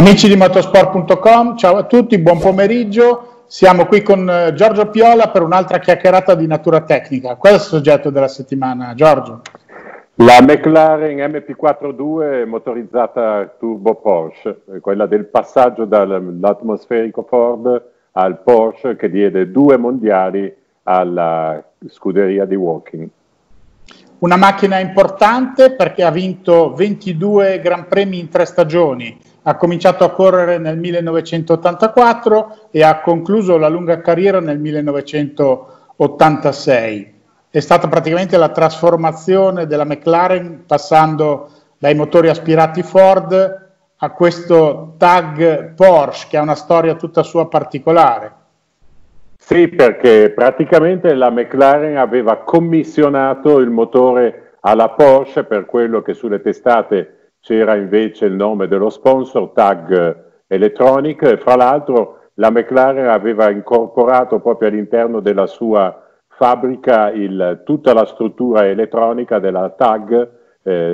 Amici di Motorsport.com, ciao a tutti, buon pomeriggio. Siamo qui con Giorgio Piola per un'altra chiacchierata di natura tecnica. Qual è il soggetto della settimana, Giorgio? La McLaren MP4/2 motorizzata turbo Porsche, quella del passaggio dall'atmosferico Ford al Porsche che diede 2 mondiali alla scuderia di Woking. Una macchina importante perché ha vinto 22 Gran Premi in 3 stagioni. Ha cominciato a correre nel 1984 e ha concluso la lunga carriera nel 1986. È stata praticamente la trasformazione della McLaren passando dai motori aspirati Ford a questo TAG Porsche che ha una storia tutta sua particolare. Sì, perché praticamente la McLaren aveva commissionato il motore alla Porsche, per quello che sulle testate c'era invece il nome dello sponsor, TAG Electronic, e fra l'altro la McLaren aveva incorporato proprio all'interno della sua fabbrica tutta la struttura elettronica della TAG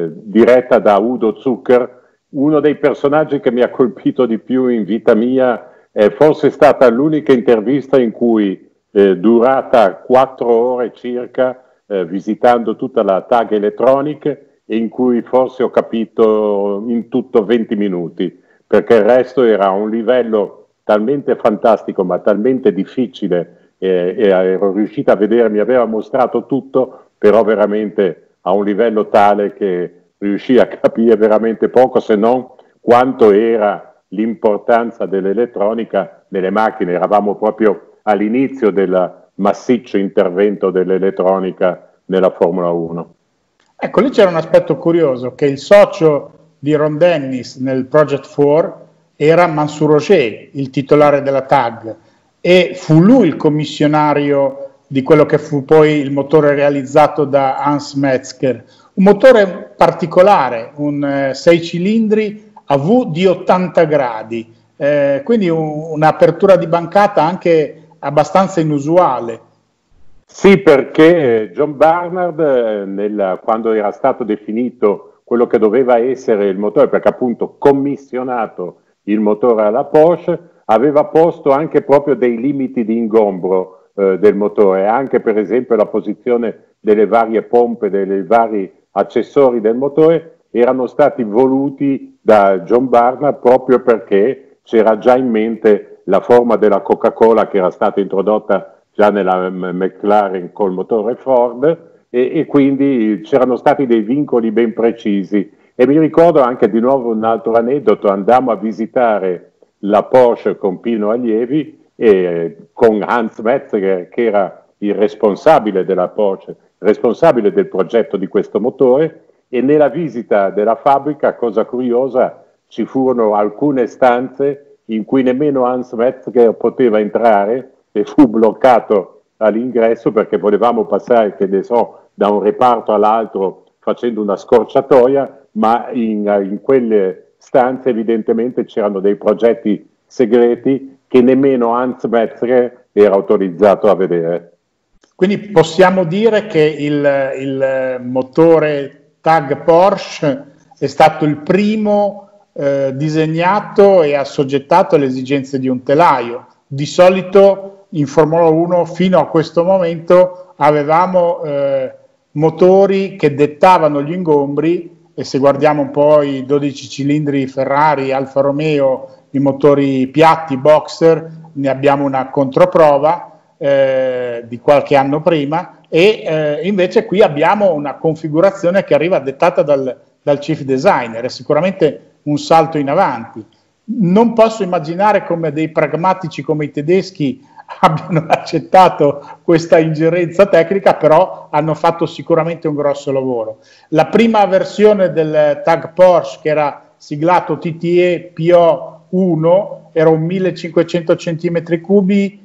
diretta da Udo Zucker. Uno dei personaggi che mi ha colpito di più in vita mia è forse stata l'unica intervista in cui, durata 4 ore circa, visitando tutta la TAG Electronic, in cui forse ho capito in tutto 20 minuti, perché il resto era un livello talmente fantastico ma talmente difficile, e ero riuscita a vedere, mi aveva mostrato tutto, però veramente a un livello tale che riuscii a capire veramente poco, se non quanto era l'importanza dell'elettronica nelle macchine. Eravamo proprio all'inizio del massiccio intervento dell'elettronica nella Formula 1. Ecco, lì c'era un aspetto curioso, che il socio di Ron Dennis nel Project 4 era Mansur Ojjeh, il titolare della TAG, e fu lui il commissionario di quello che fu poi il motore realizzato da Hans Metzger. Un motore particolare, un 6 cilindri a V di 80 gradi, quindi un'apertura di bancata anche abbastanza inusuale. Sì, perché John Barnard, quando era stato definito quello che doveva essere il motore, perché appunto commissionato il motore alla Porsche, aveva posto anche proprio dei limiti di ingombro del motore, anche per esempio la posizione delle varie pompe, dei vari accessori del motore, erano stati voluti da John Barnard proprio perché c'era già in mente la forma della Coca-Cola che era stata introdotta già nella McLaren col motore Ford, e quindi c'erano stati dei vincoli ben precisi. E mi ricordo anche di nuovo un altro aneddoto: andammo a visitare la Porsche con Pino Allievi e con Hans Metzger, che era il responsabile della Porsche, responsabile del progetto di questo motore, e nella visita della fabbrica, cosa curiosa, ci furono alcune stanze in cui nemmeno Hans Metzger poteva entrare, e fu bloccato all'ingresso perché volevamo passare, che ne so, da un reparto all'altro facendo una scorciatoia, ma in quelle stanze evidentemente c'erano dei progetti segreti che nemmeno Hans Metzger era autorizzato a vedere. Quindi possiamo dire che il motore TAG Porsche è stato il primo disegnato e assoggettato alle esigenze di un telaio. Di solito in Formula 1 fino a questo momento avevamo motori che dettavano gli ingombri, e se guardiamo un po' i 12 cilindri Ferrari, Alfa Romeo, i motori piatti, boxer, ne abbiamo una controprova di qualche anno prima, e invece qui abbiamo una configurazione che arriva dettata dal chief designer. È sicuramente un salto in avanti. Non posso immaginare come dei pragmatici come i tedeschi abbiano accettato questa ingerenza tecnica, però hanno fatto sicuramente un grosso lavoro. La prima versione del TAG Porsche, che era siglato TTE PO1, era un 1500 cm3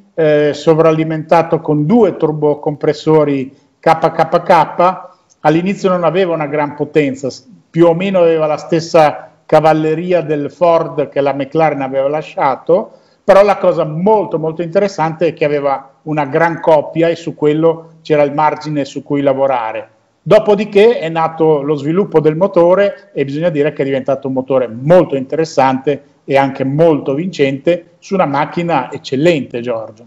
sovralimentato con 2 turbocompressori KKK. All'inizio non aveva una gran potenza, più o meno aveva la stessa cavalleria del Ford che la McLaren aveva lasciato. Però la cosa molto molto interessante è che aveva una gran coppia, e su quello c'era il margine su cui lavorare. Dopodiché è nato lo sviluppo del motore, e bisogna dire che è diventato un motore molto interessante e anche molto vincente su una macchina eccellente, Giorgio.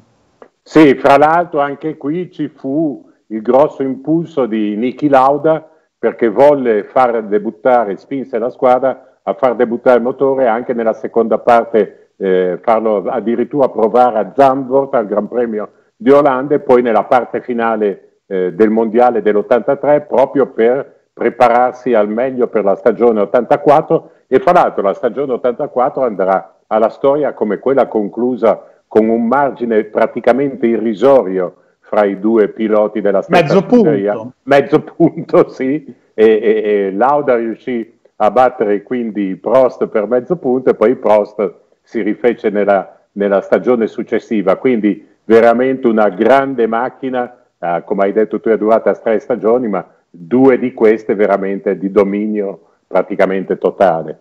Sì, fra l'altro anche qui ci fu il grosso impulso di Niki Lauda, perché volle far debuttare, spinse la squadra a far debuttare il motore anche nella seconda parte, farlo addirittura provare a Zandvoort al Gran Premio di Olanda e poi nella parte finale del Mondiale dell'83, proprio per prepararsi al meglio per la stagione 84. E fra l'altro la stagione 84 andrà alla storia come quella conclusa con un margine praticamente irrisorio fra i due piloti della stessa scuderia. Mezzo punto, sì, e Lauda riuscì a battere quindi Prost per mezzo punto e poi Prost si rifece nella stagione successiva, quindi veramente una grande macchina, come hai detto tu è durata 3 stagioni, ma 2 di queste veramente di dominio praticamente totale.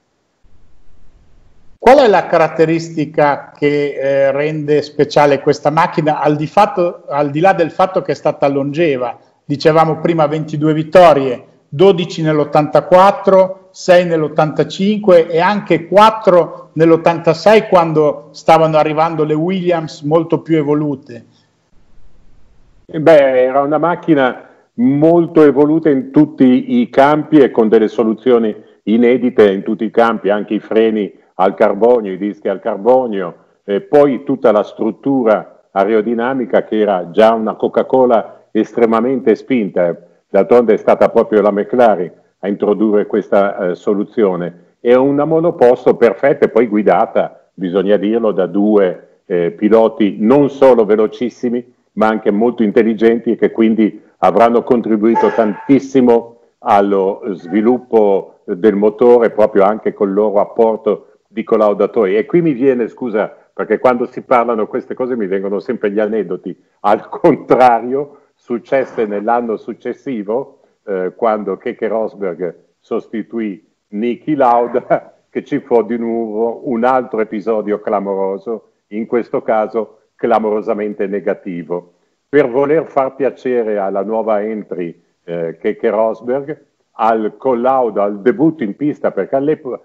Qual è la caratteristica che rende speciale questa macchina, al di là del fatto che è stata longeva? Dicevamo prima 22 vittorie, 12 nell'84, 6 nell'85 e anche 4 nell'86 quando stavano arrivando le Williams molto più evolute. Beh, era una macchina molto evolute in tutti i campi e con delle soluzioni inedite in tutti i campi, anche i freni al carbonio, i dischi al carbonio, e poi tutta la struttura aerodinamica che era già una Coca-Cola estremamente spinta. D'altronde è stata proprio la McLaren a introdurre questa soluzione. È una monoposto perfetta e poi guidata, bisogna dirlo, da 2 piloti non solo velocissimi ma anche molto intelligenti e che quindi avranno contribuito tantissimo allo sviluppo del motore, proprio anche col loro apporto di collaudatori. E qui mi viene, scusa, perché quando si parlano queste cose mi vengono sempre gli aneddoti, al contrario, successe nell'anno successivo, quando Keke Rosberg sostituì Niki Lauda, che ci fu di nuovo un altro episodio clamoroso, in questo caso clamorosamente negativo. Per voler far piacere alla nuova entry Keke Rosberg, al collaudo, al debutto in pista, perché all'epoca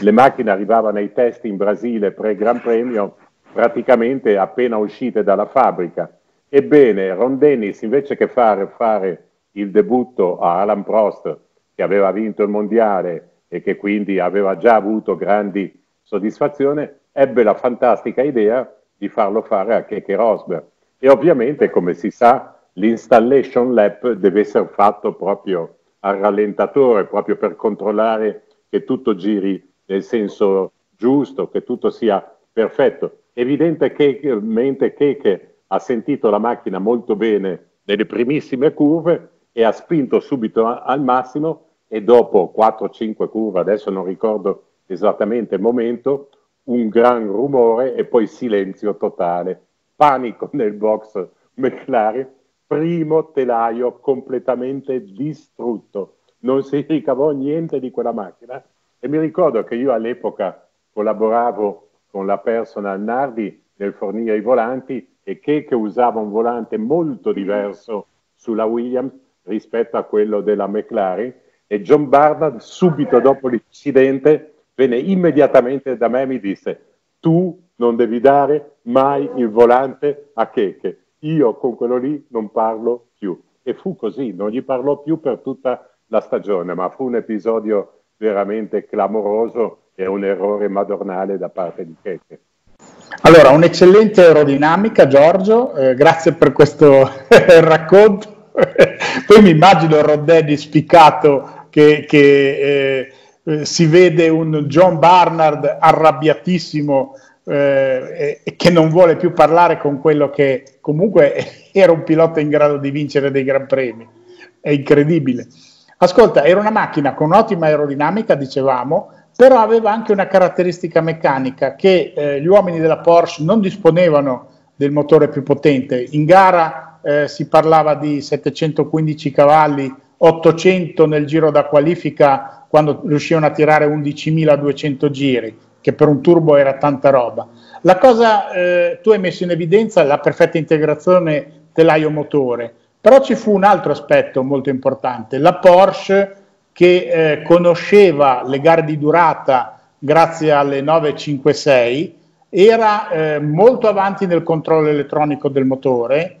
le macchine arrivavano ai test in Brasile pre-Gran Premio praticamente appena uscite dalla fabbrica. Ebbene, Ron Dennis, invece che fare il debutto a Alain Prost, che aveva vinto il mondiale e che quindi aveva già avuto grandi soddisfazioni, ebbe la fantastica idea di farlo fare a Keke Rosberg. E ovviamente, come si sa, l'installation lap deve essere fatto proprio al rallentatore, proprio per controllare che tutto giri nel senso giusto, che tutto sia perfetto. Evidentemente Keke ha sentito la macchina molto bene nelle primissime curve e ha spinto subito al massimo e dopo 4-5 curve, adesso non ricordo esattamente il momento, un gran rumore e poi silenzio totale. Panico nel box McLaren, primo telaio completamente distrutto, non si ricavò niente di quella macchina. E mi ricordo che io all'epoca collaboravo con la personal Nardi nel fornire i volanti e che usava un volante molto diverso sulla Williams rispetto a quello della McLaren, e John Barnard subito dopo l'incidente venne immediatamente da me e mi disse: tu non devi dare mai il volante a Keke, io con quello lì non parlo più. E fu così, non gli parlò più per tutta la stagione, ma fu un episodio veramente clamoroso e un errore madornale da parte di Keke. Allora, un'eccellente aerodinamica, Giorgio, grazie per questo racconto. Poi mi immagino Roddenny spiccato che si vede un John Barnard arrabbiatissimo, che non vuole più parlare con quello che comunque era un pilota in grado di vincere dei gran premi. È incredibile. Ascolta, era una macchina con ottima aerodinamica, dicevamo, però aveva anche una caratteristica meccanica che gli uomini della Porsche non disponevano del motore più potente. In gara si parlava di 715 cavalli, 800 nel giro da qualifica quando riuscivano a tirare 11.200 giri, che per un turbo era tanta roba. La cosa, tu hai messo in evidenza la perfetta integrazione telaio-motore, però ci fu un altro aspetto molto importante: la Porsche che conosceva le gare di durata grazie alle 956, era molto avanti nel controllo elettronico del motore,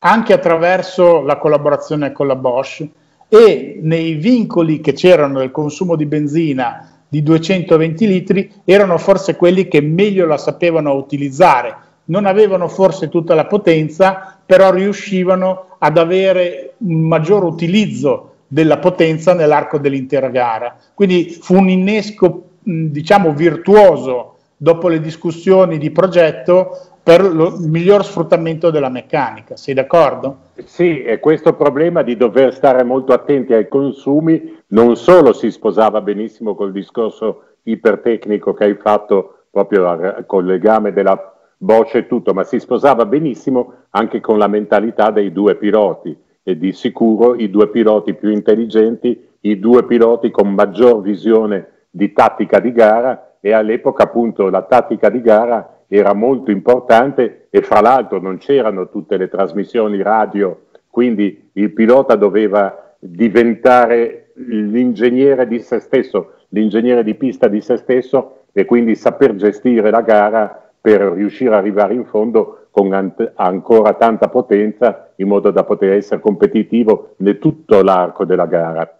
anche attraverso la collaborazione con la Bosch, e nei vincoli che c'erano del consumo di benzina di 220 litri erano forse quelli che meglio la sapevano utilizzare. Non avevano forse tutta la potenza, però riuscivano ad avere un maggior utilizzo della potenza nell'arco dell'intera gara. Quindi fu un innesco, diciamo, virtuoso dopo le discussioni di progetto per il miglior sfruttamento della meccanica. Sei d'accordo? Sì, e questo problema di dover stare molto attenti ai consumi non solo si sposava benissimo col discorso ipertecnico che hai fatto, proprio col legame della Bosch e tutto, ma si sposava benissimo anche con la mentalità dei due piloti, e di sicuro i due piloti più intelligenti, i due piloti con maggior visione di tattica di gara, e all'epoca appunto la tattica di gara era molto importante, e fra l'altro non c'erano tutte le trasmissioni radio, quindi il pilota doveva diventare l'ingegnere di se stesso, l'ingegnere di pista di se stesso, e quindi saper gestire la gara per riuscire ad arrivare in fondo con ancora tanta potenza, in modo da poter essere competitivo in tutto l'arco della gara.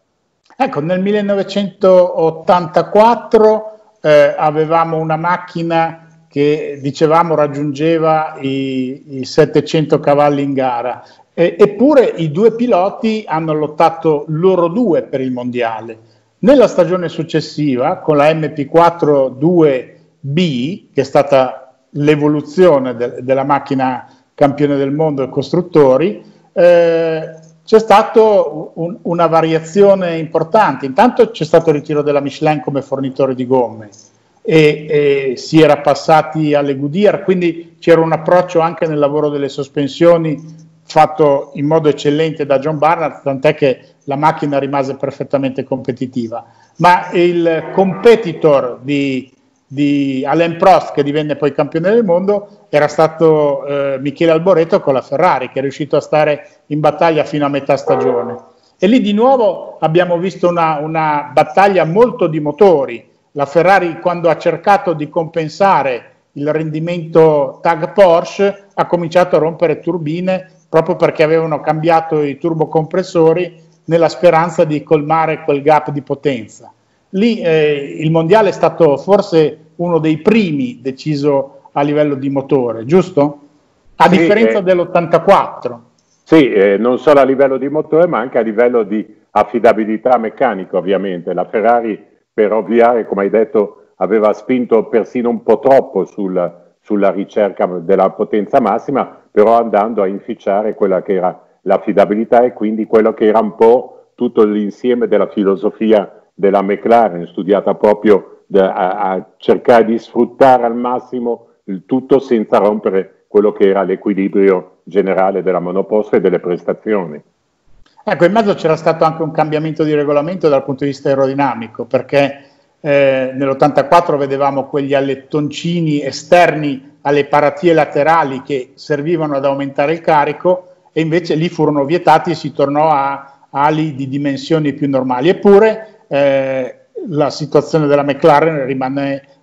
Ecco, nel 1984 avevamo una macchina che dicevamo raggiungeva i 700 cavalli in gara, eppure i due piloti hanno lottato loro due per il mondiale. Nella stagione successiva, con la MP4/2B, che è stata l'evoluzione della macchina campione del mondo e costruttori, c'è stata una variazione importante. Intanto c'è stato il ritiro della Michelin come fornitore di gomme, e si era passati alle Goodyear, quindi c'era un approccio anche nel lavoro delle sospensioni fatto in modo eccellente da John Barnard, tant'è che la macchina rimase perfettamente competitiva. Ma il competitor di Alain Prost, che divenne poi campione del mondo, era stato Michele Alboreto con la Ferrari, che è riuscito a stare in battaglia fino a metà stagione, e lì di nuovo abbiamo visto una battaglia molto di motori. La Ferrari, quando ha cercato di compensare il rendimento TAG Porsche, ha cominciato a rompere turbine proprio perché avevano cambiato i turbocompressori nella speranza di colmare quel gap di potenza. Lì il mondiale è stato forse uno dei primi deciso a livello di motore, giusto? A differenza dell'84. Sì, non solo a livello di motore, ma anche a livello di affidabilità meccanica, ovviamente. La Ferrari, per ovviare, come hai detto, aveva spinto persino un po' troppo sulla ricerca della potenza massima, però andando a inficiare quella che era l'affidabilità e quindi quello che era un po' tutto l'insieme della filosofia della McLaren, studiata proprio a cercare di sfruttare al massimo il tutto senza rompere quello che era l'equilibrio generale della monoposto e delle prestazioni. Ecco, in mezzo c'era stato anche un cambiamento di regolamento dal punto di vista aerodinamico, perché nell'84 vedevamo quegli alettoncini esterni alle paratie laterali che servivano ad aumentare il carico, e invece lì furono vietati e si tornò a ali di dimensioni più normali. Eppure la situazione della McLaren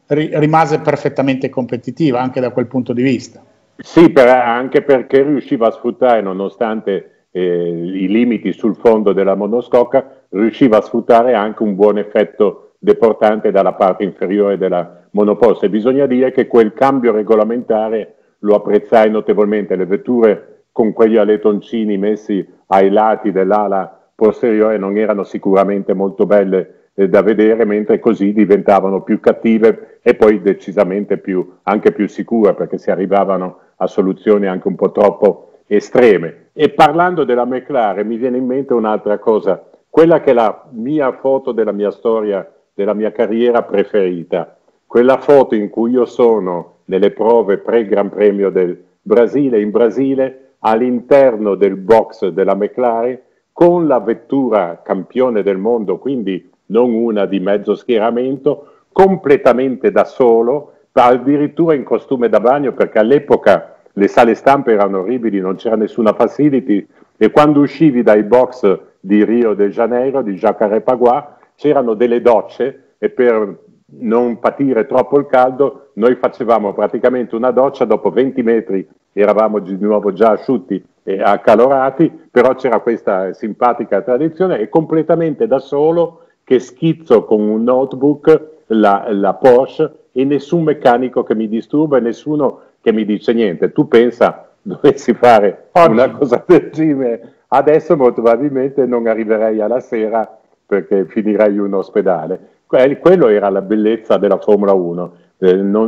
rimase perfettamente competitiva anche da quel punto di vista. Sì, anche perché riusciva a sfruttare, nonostante i limiti sul fondo della monoscocca, riusciva a sfruttare anche un buon effetto deportante dalla parte inferiore della monoposto, e bisogna dire che quel cambio regolamentare lo apprezzai notevolmente. Le vetture con quegli alettoncini messi ai lati dell'ala posteriore non erano sicuramente molto belle da vedere, mentre così diventavano più cattive e poi decisamente anche più sicure, perché si arrivavano a soluzioni anche un po' troppo estreme. E parlando della McLaren mi viene in mente un'altra cosa, quella che è la mia foto della mia storia, della mia carriera preferita, quella foto in cui io sono nelle prove pre-Gran Premio del Brasile, in Brasile, all'interno del box della McLaren, con la vettura campione del mondo, quindi non una di mezzo schieramento, completamente da solo, addirittura in costume da bagno, perché all'epoca le sale stampe erano orribili, non c'era nessuna facility, e quando uscivi dai box di Rio de Janeiro, di Jacarepaguà, c'erano delle docce, e per non patire troppo il caldo, noi facevamo praticamente una doccia, dopo 20 metri eravamo di nuovo già asciutti e accalorati, però c'era questa simpatica tradizione, e completamente da solo che schizzo con un notebook la Porsche, e nessun meccanico che mi disturba e nessuno che mi dice niente. Tu pensa, dovessi fare una cosa del genere adesso molto probabilmente non arriverei alla sera perché finirei in un ospedale. Quello era la bellezza della Formula 1,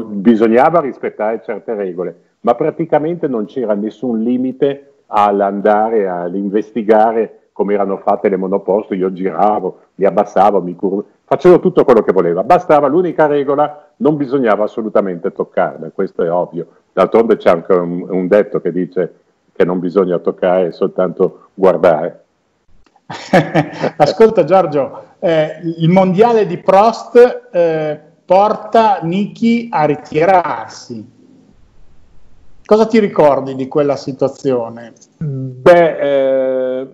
bisognava rispettare certe regole, ma praticamente non c'era nessun limite all'andare ad investigare come erano fatte le monoposto. Io giravo, mi abbassavo, mi curvo, facevo tutto quello che voleva, bastava l'unica regola, non bisognava assolutamente toccarla, questo è ovvio. D'altronde c'è anche un detto che dice che non bisogna toccare, soltanto guardare. Ascolta Giorgio, il mondiale di Prost porta Niki a ritirarsi. Cosa ti ricordi di quella situazione? Beh,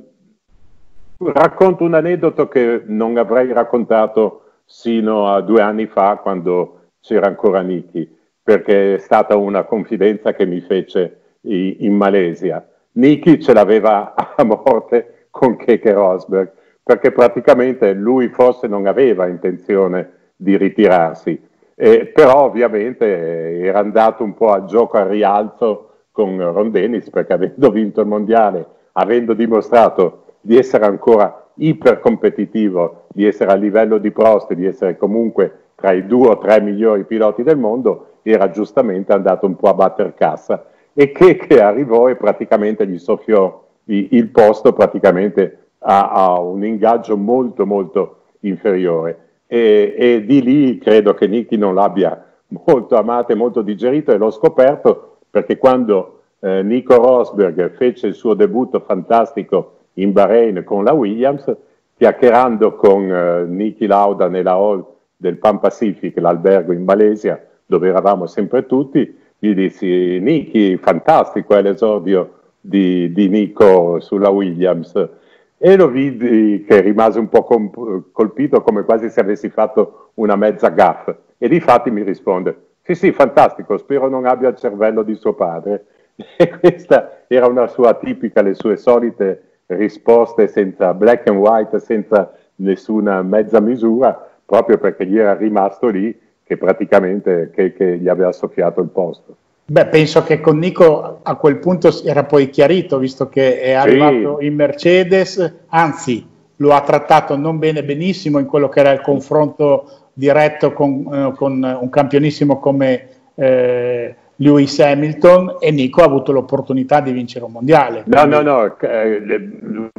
racconto un aneddoto che non avrei raccontato sino a 2 anni fa, quando c'era ancora Niki, perché è stata una confidenza che mi fece in Malesia. Niki ce l'aveva a morte con Keke Rosberg, perché praticamente lui forse non aveva intenzione di ritirarsi, però ovviamente era andato un po' a gioco al rialzo con Ron Dennis, perché avendo vinto il mondiale, avendo dimostrato di essere ancora ipercompetitivo, di essere a livello di Prost, di essere comunque tra i 2 o 3 migliori piloti del mondo, era giustamente andato un po' a batter cassa, e che arrivò e praticamente gli soffiò il posto praticamente a un ingaggio molto molto inferiore, e di lì credo che Niki non l'abbia molto amato e molto digerito, e l'ho scoperto perché quando Nico Rosberg fece il suo debutto fantastico in Bahrain con la Williams, chiacchierando con Niki Lauda nella hall del Pan Pacific, l'albergo in Malesia dove eravamo sempre tutti, gli dissi: Niki, fantastico è l'esordio di Nico sulla Williams, e lo vidi che rimase un po' colpito, come quasi se avessi fatto una mezza gaffe, e difatti mi risponde: sì sì, fantastico, spero non abbia il cervello di suo padre. E questa era una sua tipica, le sue solite risposte senza black and white, senza nessuna mezza misura, proprio perché gli era rimasto lì che praticamente che gli aveva soffiato il posto. Beh, penso che con Nico a quel punto era poi chiarito, visto che è arrivato in Mercedes, anzi lo ha trattato non bene benissimo in quello che era il confronto diretto con un campionissimo come Lewis Hamilton, e Nico ha avuto l'opportunità di vincere un mondiale. Quindi... No,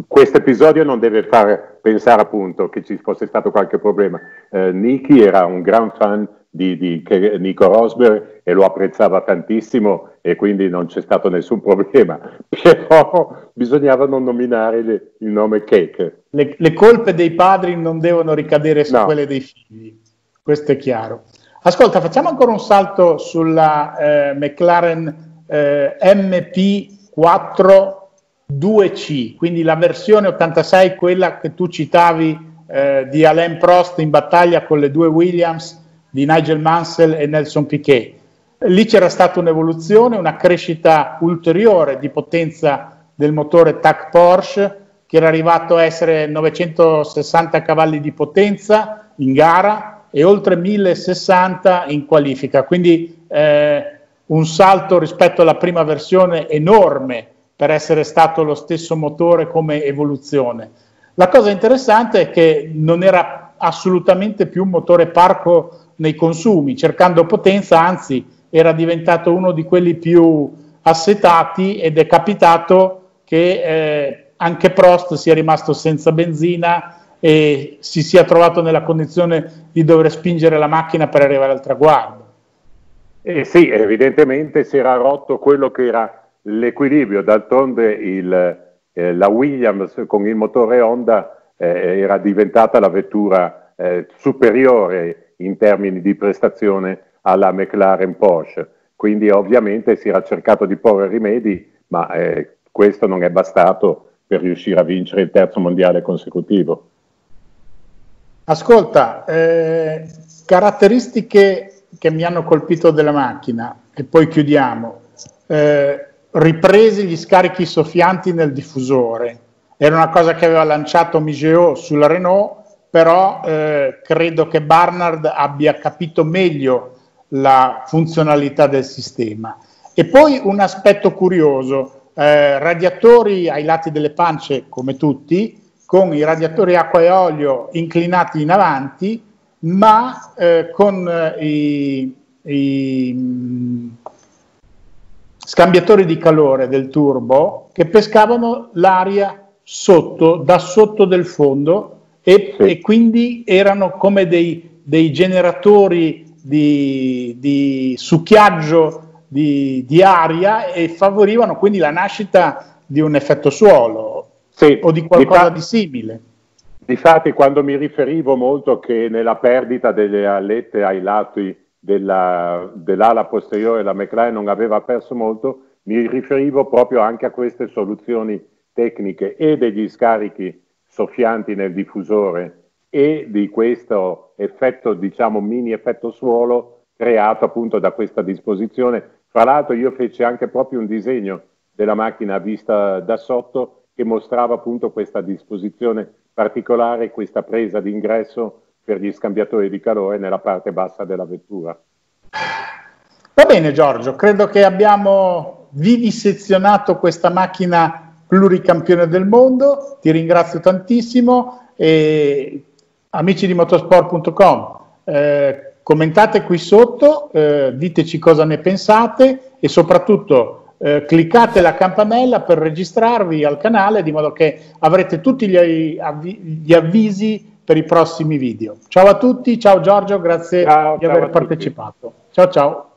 questo episodio non deve far pensare appunto che ci fosse stato qualche problema. Niki era un gran fan di Nico Rosberg e lo apprezzava tantissimo, e quindi non c'è stato nessun problema, però bisognava non nominare il nome Keke. Le colpe dei padri non devono ricadere su quelle dei figli, questo è chiaro. Ascolta, facciamo ancora un salto sulla McLaren MP4/2C, quindi la versione 86, quella che tu citavi di Alain Prost in battaglia con le 2 Williams di Nigel Mansell e Nelson Piquet. Lì c'era stata un'evoluzione, una crescita ulteriore di potenza del motore TAG Porsche, che era arrivato a essere 960 cavalli di potenza in gara e oltre 1060 in qualifica, quindi un salto rispetto alla prima versione enorme per essere stato lo stesso motore come evoluzione. La cosa interessante è che non era assolutamente più un motore parco nei consumi, cercando potenza, anzi era diventato uno di quelli più assetati, ed è capitato che anche Prost sia rimasto senza benzina e si sia trovato nella condizione di dover spingere la macchina per arrivare al traguardo. Sì, evidentemente si era rotto quello che era l'equilibrio. D'altronde la Williams con il motore Honda era diventata la vettura superiore in termini di prestazione alla McLaren Porsche, quindi ovviamente si era cercato di porre rimedi, ma questo non è bastato per riuscire a vincere il terzo mondiale consecutivo. Ascolta, caratteristiche che mi hanno colpito della macchina, e poi chiudiamo. Ripresi gli scarichi soffianti nel diffusore, era una cosa che aveva lanciato Migeot sulla Renault, però credo che Barnard abbia capito meglio la funzionalità del sistema. E poi un aspetto curioso, radiatori ai lati delle pance come tutti, con i radiatori acqua e olio inclinati in avanti, ma con i scambiatori di calore del turbo che pescavano l'aria sotto, da sotto del fondo, e quindi erano come dei generatori di succhiaggio di aria, e favorivano quindi la nascita di un effetto suolo, sì, o di qualcosa di simile. Difatti, quando mi riferivo molto che nella perdita delle alette ai lati dell'ala posteriore la McLaren non aveva perso molto, mi riferivo proprio anche a queste soluzioni tecniche e degli scarichi soffianti nel diffusore e di questo effetto, diciamo, mini effetto suolo creato appunto da questa disposizione. Fra l'altro io feci anche proprio un disegno della macchina vista da sotto che mostrava appunto questa disposizione particolare, questa presa d'ingresso per gli scambiatori di calore nella parte bassa della vettura. Va bene Giorgio, credo che abbiamo vivisezionato questa macchina pluricampione del mondo, ti ringrazio tantissimo. E amici di motorsport.com, commentate qui sotto, diteci cosa ne pensate e soprattutto cliccate la campanella per registrarvi al canale, di modo che avrete tutti gli avvisi per i prossimi video. Ciao a tutti, ciao Giorgio, grazie di aver partecipato. Ciao ciao.